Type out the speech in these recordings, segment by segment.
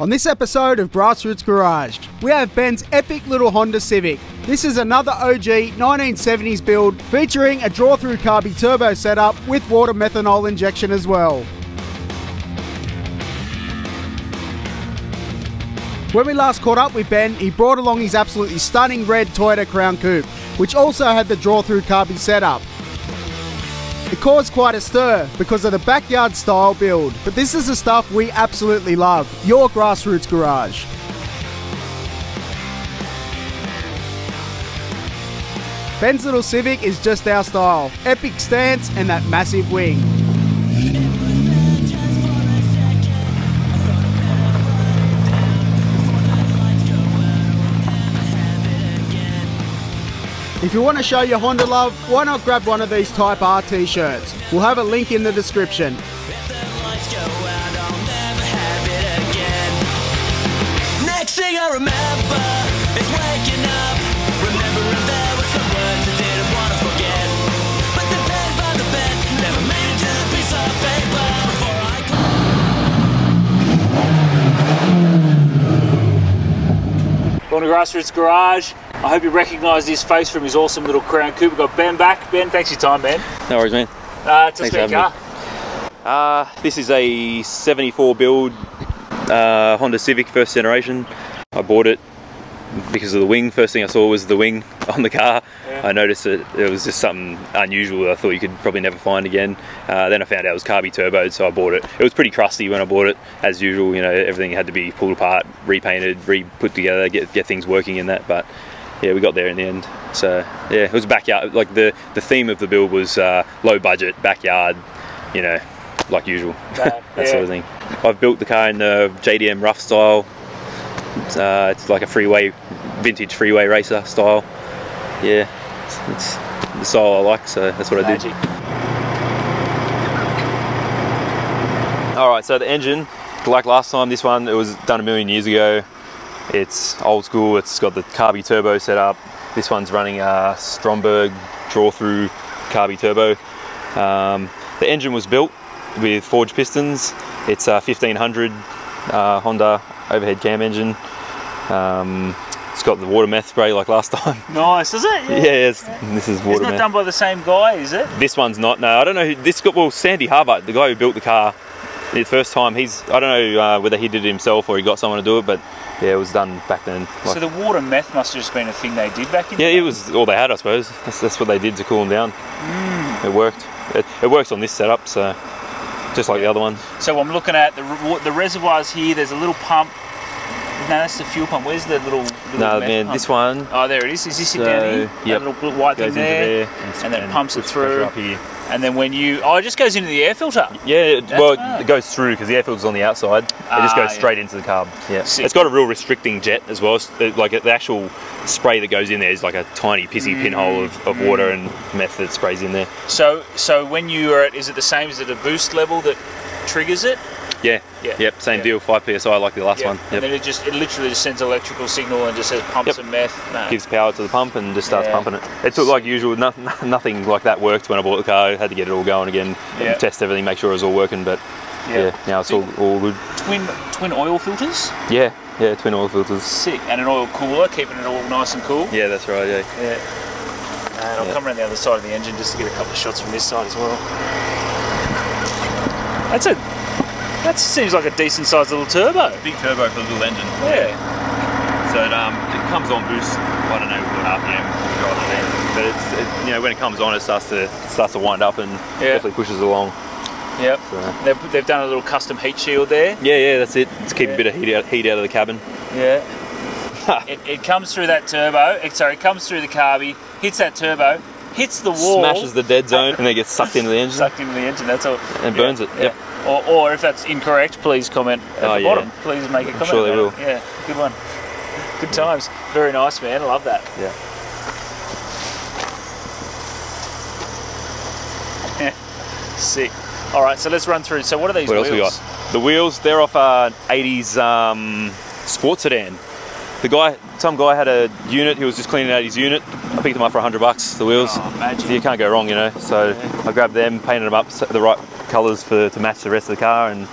On this episode of Grassroots Garage, we have Ben's epic little Honda Civic. This is another OG 1970s build featuring a draw-through carby turbo setup with water methanol injection as well. When we last caught up with Ben, he brought along his absolutely stunning red Toyota Crown Coupe, which also had the draw-through carby setup. It caused quite a stir because of the backyard style build, but this is the stuff we absolutely love. Your Grassroots Garage. Ben's little Civic is just our style. Epic stance and that massive wing. If you want to show your Honda love, why not grab one of these Type R t-shirts? We'll have a link in the description. Next thing I remember is waking up, remembering there were some words I didn't want to forget. But the bed by the bed never made it to the piece of paper before I closed. Going to Grassroots Garage. I hope you recognise his face from his awesome little Crown Coupe. We've got Ben back. Ben, thanks for your time, man. No worries, man. Tell us about your car. This is a 74 build Honda Civic first generation. I bought it because of the wing. First thing I saw was the wing on the car. Yeah. I noticed that it was just something unusual that I thought you could probably never find again. Then I found out it was carby turboed, so I bought it. It was pretty crusty when I bought it, as usual. You know, everything had to be pulled apart, repainted, re-put together, get things working in that, but yeah, we got there in the end. So yeah, it was backyard. Like the theme of the build was low budget, backyard, you know, like usual, that sort of thing. I've built the car in the JDM rough style. It's like a freeway, vintage freeway racer style. Yeah, it's the style I like, so that's what Magic. I did. All right, so the engine, like last time, this one, it was done a million years ago. It's old school, it's got the carby turbo set up. This one's running a Stromberg draw-through carby turbo. The engine was built with forged pistons. It's a 1500 Honda overhead cam engine. It's got the water meth spray like last time. Nice, is it? Yeah, this is water meth. It's not done by the same guy, is it? This one's not, no. I don't know who, this got, well, Sandy Harbutt, the guy who built the car the first time, he's, I don't know whether he did it himself or he got someone to do it, but yeah, it was done back then. Like, so the water meth must have just been a thing they did back in. Yeah, it was all they had, I suppose. That's what they did to cool them down. Mm. It worked. It works on this setup, so just like the other one. So I'm looking at the reservoirs here. There's a little pump. No, that's the fuel pump. Where's the little no, man, pump? This one. Oh, there it is. Is this it down here? Yeah. That little white thing there, and then pumps it through. Up here. And then when you, oh, it just goes into the air filter? Yeah, well, it goes through because the air filter's on the outside. It just goes straight into the carb. Yeah. Sick. It's got a real restricting jet as well. Like the actual spray that goes in there is like a tiny pissy pinhole of water and meth that sprays in there. So when you are at, is it the same? Is it a boost level that triggers it? Yeah. Yep. Same deal. 5 psi like the last one. Yep. And then it literally just sends electrical signal and just says pumps and meth. No. Gives power to the pump and just starts pumping it. It took like usual. Nothing like that worked when I bought the car. I had to get it all going again, and test everything, make sure it was all working. But yeah, now it's all good. Twin oil filters. Yeah, twin oil filters. Sick. And an oil cooler, keeping it all nice and cool. Yeah, that's right. Yeah. And I'll come around the other side of the engine just to get a couple of shots from this side as well. That's it. That seems like a decent sized little turbo. Big turbo for the little engine. Yeah. So it comes on boost, I don't know what RPM, but it's, you know, when it comes on, it starts to wind up and definitely pushes along. Yep. So. They've done a little custom heat shield there. Yeah, that's it. It's keeping a bit of heat out of the cabin. Yeah. it comes through that turbo. Sorry, it comes through the carby, hits that turbo, hits the wall, smashes the dead zone, and then gets sucked into the engine. That's all. And burns it. Yep. Or if that's incorrect, please comment at the bottom. Please make a comment. I'm sure they will. Yeah, good one. Good times. Very nice, man. I love that. Yeah. Sick. All right, so let's run through. So what are these wheels? What else we got? The wheels, they're off an 80s sports sedan. Some guy had a unit, he was just cleaning out his unit. I picked them up for $100, the wheels. Oh, magic. So you can't go wrong, you know. So I grabbed them, painted them up the right colours to match the rest of the car, and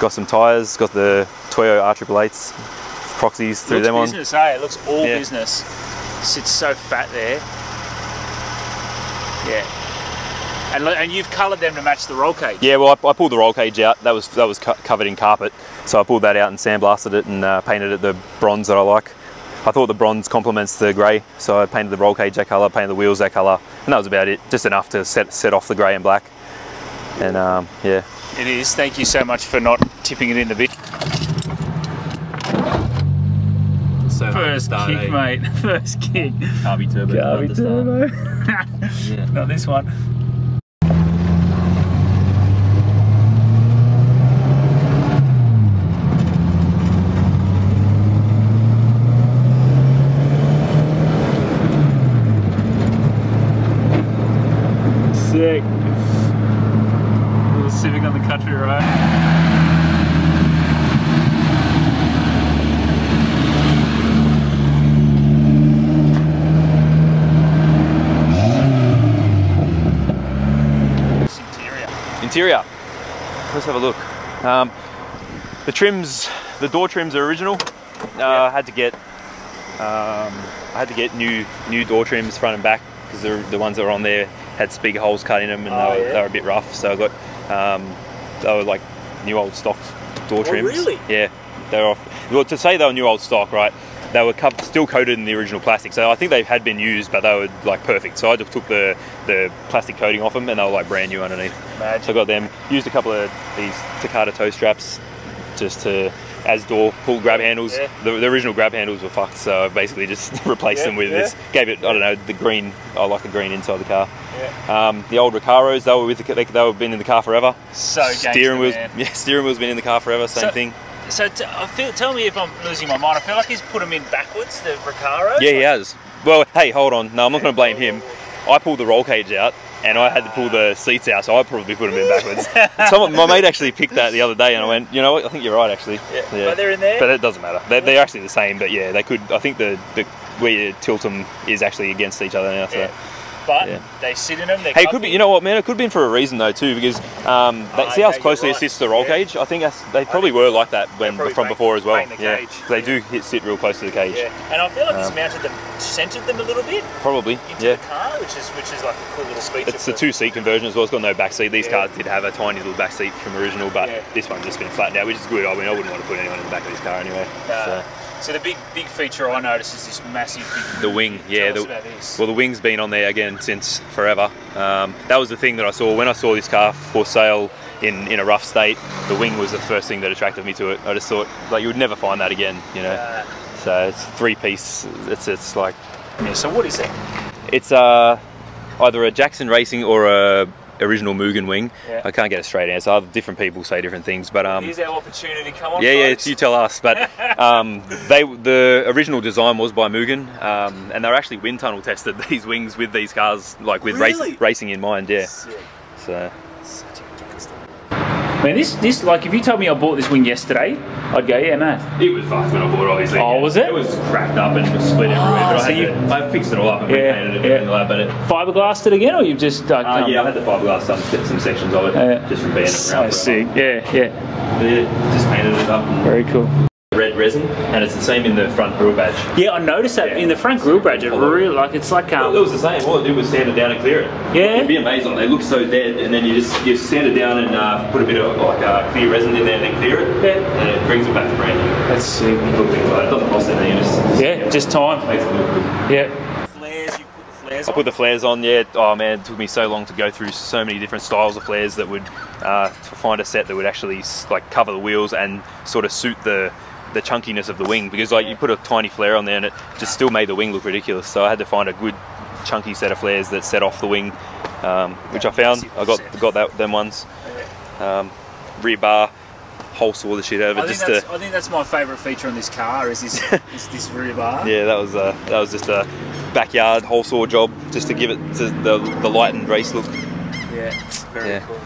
got some tyres, got the Toyota R888s, proxies through them on. Looks business, eh? It looks all business. Sits so fat there. Yeah. And you've coloured them to match the roll cage. Yeah, well, I pulled the roll cage out. That was covered in carpet, so I pulled that out and sandblasted it and painted it the bronze that I like. I thought the bronze complements the grey, so I painted the roll cage that colour, painted the wheels that colour, and that was about it. Just enough to set off the grey and black. And yeah. It is. Thank you so much for not tipping it in the bin. So first start, kick, mate. First kick. Carby turbo. Carby turbo. Yeah. Not this one. Sick. A little Civic on the country road. Interior. Let's have a look. The door trims are original. I had to get new door trims front and back because the ones that were on there had big holes cut in them, and they were a bit rough. So I got they were like new old stock door trims. Really? Yeah, they're off. Well, to say they were new old stock, right? They were still coated in the original plastic, so I think they had been used, but they were like perfect. So I just took the plastic coating off them, and they were like brand new underneath. Magic. So I got them. Used a couple of these Takata toe straps just to as door pull grab handles. Yeah. The original grab handles were fucked, so I basically just replaced them with this. Gave it, I don't know, the green. I like the green inside the car. Yeah. The old Recaros, they were been in the car forever. So steering wheels, steering wheels been in the car forever. Same thing. So tell me if I'm losing my mind. I feel like he's put them in backwards, the Recaro. Yeah, he has. Well, hey, hold on. No, I'm not going to blame him. I pulled the roll cage out, and I had to pull the seats out, so I probably put them in backwards. My mate actually picked that the other day, and I went, you know what? I think you're right, actually. Yeah. But they're in there. But it doesn't matter. They're actually the same. But yeah, they could. I think the way you tilt them is actually against each other now. So. Yeah. But they sit in them. Hey, it could be. You know what, man? It could have been for a reason though, too, because see how close they assist the roll cage. I think they probably were like that from before as well. Yeah, they do sit real close to the cage. Yeah. And I feel like it's mounted them, centered them a little bit. Probably. Into the car, which is like a cool little feature. It's a two-seat conversion as well. It's got no back seat. These cars did have a tiny little back seat from original, but this one's just been flattened out, which is good. I mean, I wouldn't want to put anyone in the back of this car anyway. So the big feature I noticed is this massive big wing. Well, the wing's been on there again since forever. That was the thing that I saw when I saw this car for sale in a rough state. The wing was the first thing that attracted me to it. I just thought, like, you would never find that again, you know. So it's three-piece. It's like. Yeah. So what is it? It's either a Jackson Racing or a original Mugen wing. I can't get a straight answer. Different people say different things, but here's our opportunity. Come on, folks. You tell us. But the original design was by Mugen, and they're actually wind tunnel tested, these wings, with these cars, like with racing in mind. Yeah. Sick. So. Such a gangster. Man, this like, if you told me I bought this wing yesterday, I'd go, yeah, man. It was fucked when I bought it, obviously. Oh, was it? It was cracked up and it was split everywhere. But I fixed it all up and repainted it. Yeah. But it fiberglassed it again, or you've just I had the fiberglass some sections of it, just from being around. I see. Yeah, just painted it up. Very cool. Red resin, and it's the same in the front grille badge. Yeah, I noticed that in the front grille badge. It really, like, it's like it was the same. All I did was sand it down and clear it. Yeah, it'd be amazing. They look so dead, and then you sand it down and put a bit of like clear resin in there and then clear it. Yeah, and it brings it back to brand new. That's sick. It doesn't cost anything. Just time. Makes it look good. Yeah. Flares. You put the flares on. I put the flares on. Yeah. Oh man, it took me so long to go through so many different styles of flares that would to find a set that would actually like cover the wheels and sort of suit the chunkiness of the wing, because like you put a tiny flare on there and it just still made the wing look ridiculous. So I had to find a good chunky set of flares that set off the wing, which I found. I got them ones. Rear bar holster all the shit over. I think that's my favourite feature on this car is this rear bar. Yeah, that was just a backyard hole saw job just to give it to the lightened race look. Yeah, very cool.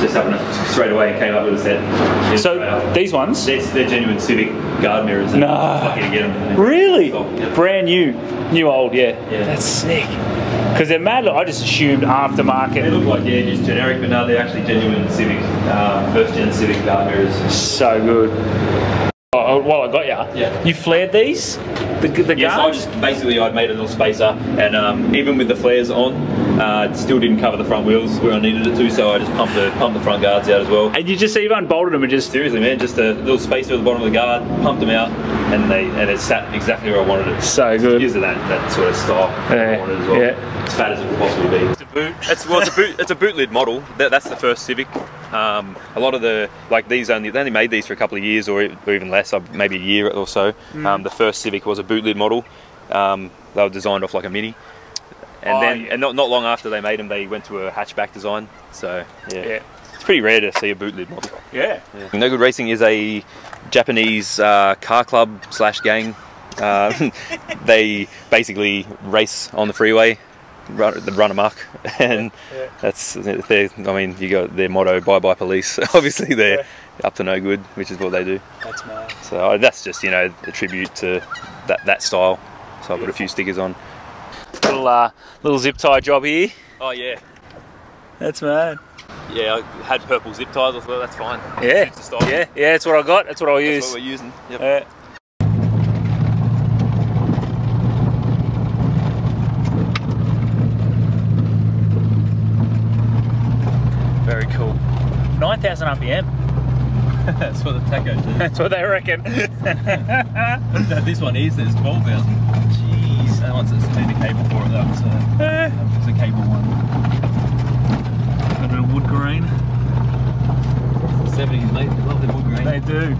Just happened straight away and came up with a set. So these ones? They're genuine Civic guard mirrors. No. Lucky to get them. Really? Brand new. New old, yeah. That's sick. Because they're mad, I just assumed aftermarket. They look like, yeah, just generic, but no, they're actually genuine Civic, first-gen Civic guard mirrors. So good. Oh, while I got you, yeah. You flared these? The yes, guards? So I just, basically I'd made a little spacer, and even with the flares on, it still didn't cover the front wheels where I needed it to, so I just pumped the front guards out as well. And you just, so you unbolted them and just... Seriously, man, just a little spacer at the bottom of the guard, pumped them out, and it sat exactly where I wanted it. So good. Because of that sort of style I wanted as well. Yeah. As fat as it could possibly be. It's a boot. It's a boot lid model. That's the first Civic. A lot of the, like these only, they only made these for a couple of years or even less, maybe a year or so. Mm. The first Civic was a boot lid model. They were designed off like a Mini. And and not long after they made them, they went to a hatchback design. So yeah. It's pretty rare to see a boot lid model. Yeah. No Good Racing is a Japanese car club slash gang. They basically race on the freeway. Run amok, and that's you got their motto, bye bye police. Obviously they're up to no good, which is what they do. That's mad. So that's just a tribute to that style. So I put a few stickers on. Little zip tie job here. Oh yeah, that's mad. Yeah, I had purple zip ties. I thought that's fine. Yeah, that's the style. Yeah, that's what I got. That's what I use. That's what we're using. Yep. Very cool. 9,000 RPM. That's what the Takata did. That's what they reckon. This one is, there's 12,000. Jeez, that one's just need a cable for it though, so it's a cable one. Got a wood grain. It's the 70s, mate, they love their wood grain. They do.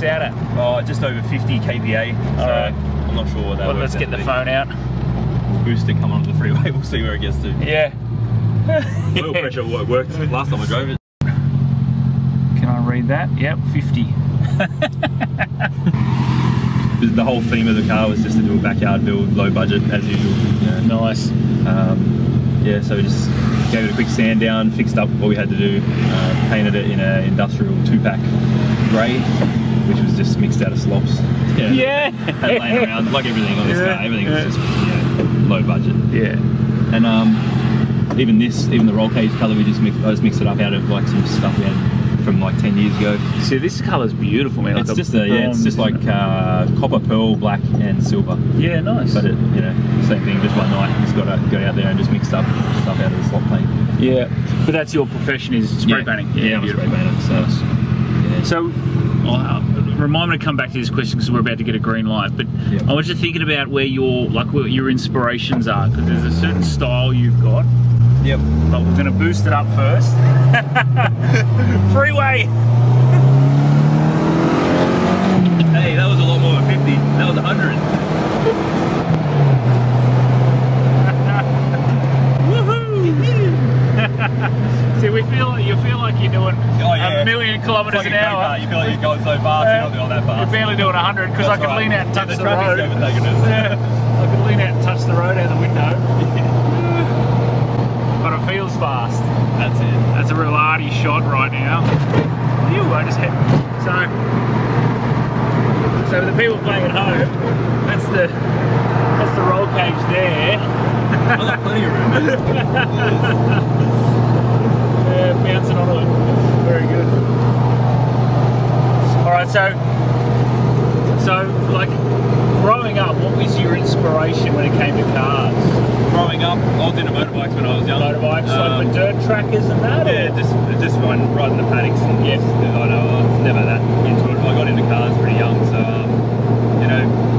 Out at? Oh, just over 50 kPa. So right. I'm not sure what that works. Let's get the phone out. Booster come onto the freeway. We'll see where it gets to. Yeah. Oil pressure worked last time I drove it. Can I read that? Yep, 50. The whole theme of the car was just to do a backyard build, low budget as usual. Yeah. Nice. Yeah, so we just gave it a quick sand down, fixed up what we had to do, painted it in an industrial 2-pack grey, which was just mixed out of slops. Yeah. And laying around, like everything on this car, everything was just low budget. Yeah. And even the roll cage colour, I just mixed it up out of like some stuff we had from like 10 years ago. See, this colour's beautiful, man. It's just it's just like copper, pearl, black, and silver. Yeah, nice. But same thing, just one night, just gotta go out there and just mix up stuff out of the slop paint. Yeah. But that's your profession, is spray painting. Yeah, I'm spray painting. So remind me to come back to this question because we're about to get a green light, but I was just thinking about where your inspirations are, because there's a certain style you've got. Yep. But we're going to boost it up first. Freeway! Hey, that was a lot more than 50. That was 100. See, you feel like you're doing a million kilometres like an hour. You feel like you're going so fast, you're not doing that fast. You're barely doing 100 because I could lean out and touch the road. I could lean out and touch the road out the window. But it feels fast. That's it. That's a real arty shot right now. Ew, I just hit. So the people playing at home, that's the roll cage there. Well, there's plenty of room. Bouncing on it. Very good. Alright, so like growing up, what was your inspiration when it came to cars? Growing up, I was into motorbikes when I was young. Motorbikes, like the dirt trackers and that? Yeah, just riding the paddocks and I was never that into it. I got into cars pretty young, so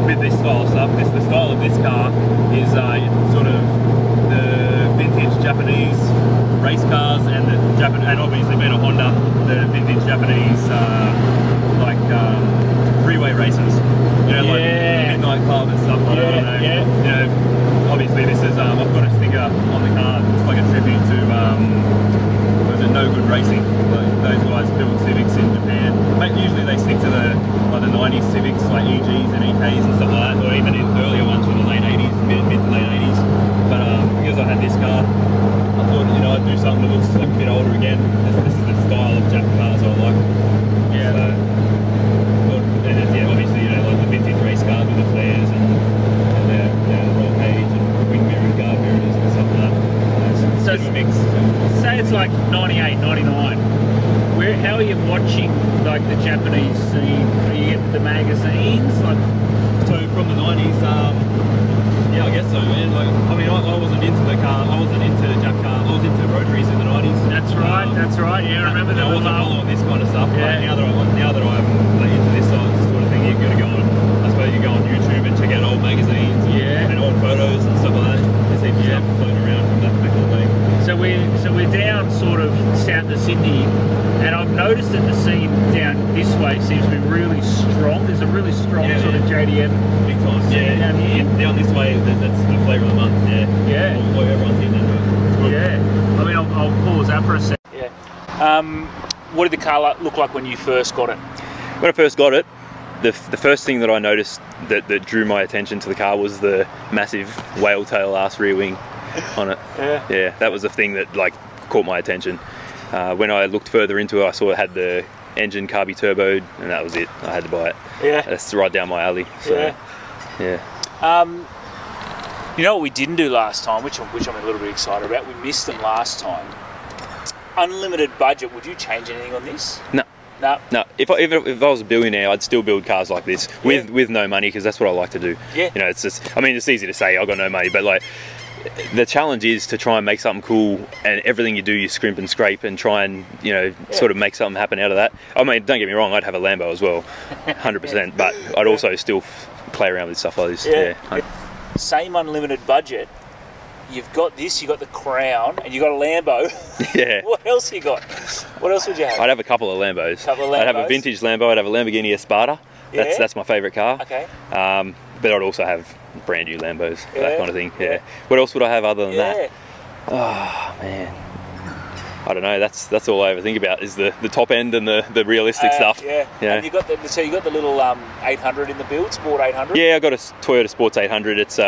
with this style of stuff, the style of this car is sort of the vintage Japanese race cars, and obviously being a Honda, the vintage Japanese freeway races, like Midnight Club and stuff. I don't know. obviously this is, I've got a sticker on the car, it's like a tribute to, was it No Good Racing? Like, those guys build Civics in Japan. But usually they stick to the, like, the 90s Civics, like EGs and EKs and stuff like that, or even in earlier ones from the late 80s, mid to late 80s. But because I had this car, I thought, you know, I'd do something that looks like a bit older again. This is the style of Japanese cars I like. Yeah. So, obviously, you know, like the vintage race cars with the flares and the roll cage and wing mirror and guard mirrors and stuff like that. So it's mixed. Say it's like 98, 99. Where, how are you watching like the Japanese scene? Are you getting the magazines? Like, so from the 90s, yeah, I guess so, man. Like, I mean, I wasn't into the car. I wasn't into the Jap car. I was into rotaries in the 90s. That's right. That's right. Yeah, I remember that. I wasn't all this kind of stuff. Yeah. Like, now that I'm like, into this sort of thing, you're gonna go on. I suppose you go on YouTube and check out old magazines. Yeah. And old photos and stuff like that. There's heaps of stuff floating around from that back in the day. So we're down sort of south of Sydney, and I've noticed that the scene down this way seems to be really strong. There's a really strong sort of JDM big time scene down here. Down this way, that's the flavour of the month. Yeah. All, everyone's in that. Yeah. I mean, I'll pause that for a sec. Yeah. What did the car look like when you first got it? When I first got it, the first thing that I noticed that drew my attention to the car was the massive whale tail ass rear wing on it. Yeah, that was the thing that like caught my attention. When I looked further into it, I saw it had the engine carby turboed, and that was it. I had to buy it. Yeah, that's right down my alley. So, yeah. You know what we didn't do last time, which I'm a little bit excited about. We missed them last time. Unlimited budget. Would you change anything on this? No. No. If I was a billionaire, I'd still build cars like this with no money, because that's what I like to do. Yeah. You know, it's just. I mean, it's easy to say I've got no money, but like. The challenge is to try and make something cool, and everything you do you scrimp and scrape and try and, you know, sort of make something happen out of that. I mean, don't get me wrong, I'd have a Lambo as well, 100%, but I'd also still play around with stuff like this. Yeah. Same unlimited budget, you've got this, you've got the Crown, and you've got a Lambo. Yeah. What else you got? What else would you have? I'd have a couple of Lambos. I'd have a vintage Lambo, I'd have a Lamborghini Espada. Yeah. That's my favourite car. Okay. But I'd also have brand new Lambos, that kind of thing. Yeah. What else would I have other than that? Oh man. I don't know. That's all I ever think about is the top end and the realistic stuff. Yeah. And you got the little 800 in the build, Sport 800. Yeah, I got a Toyota Sports 800. It's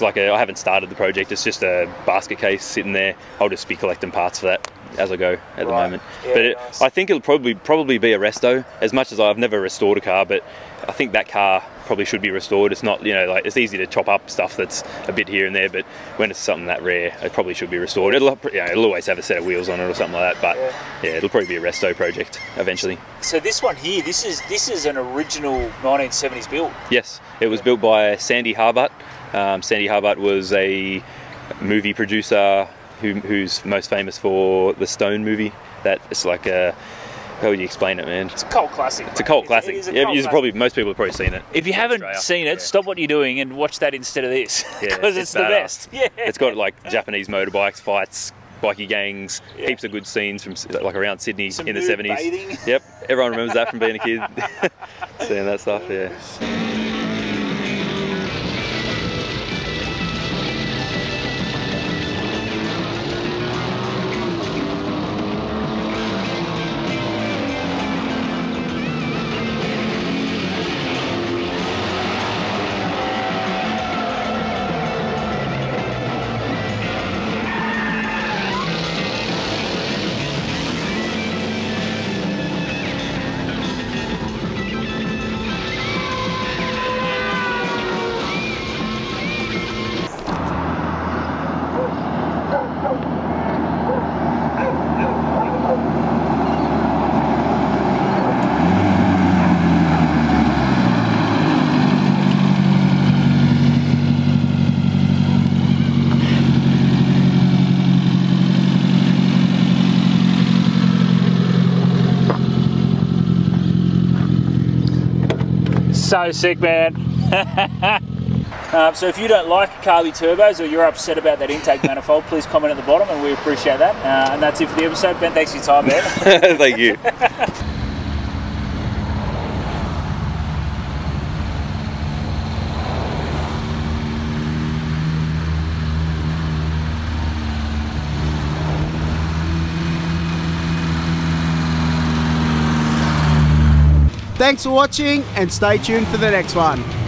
like I haven't started the project. It's just a basket case sitting there. I'll just be collecting parts for that as I go at the moment. Yeah, but nice. I think it'll probably be a resto. As much as I've never restored a car, but I think that car probably should be restored. It's not, you know, like it's easy to chop up stuff that's a bit here and there, but when it's something that rare, it probably should be restored. It'll always have a set of wheels on it or something like that, but yeah, it'll probably be a resto project eventually. So this one here, this is an original 1970s build. Yes, it was built by Sandy Harbutt. Sandy Harbutt was a movie producer who's most famous for the Stone movie. That it's like a how would you explain it, man? It's a cult classic. It's a cult classic. Most people have probably seen it. If you haven't seen it, stop what you're doing and watch that instead of this. Because it's the best. Yeah. It's got like Japanese motorbikes, fights, bikie gangs, heaps of good scenes from like around Sydney in the 70s. Bathing. Yep. Everyone remembers that from being a kid. Seeing that stuff, yeah. So sick, man. So if you don't like carby turbos or you're upset about that intake manifold, please comment at the bottom and we appreciate that. And that's it for the episode. Ben, thanks for your time, man. Thank you. Thanks for watching and stay tuned for the next one.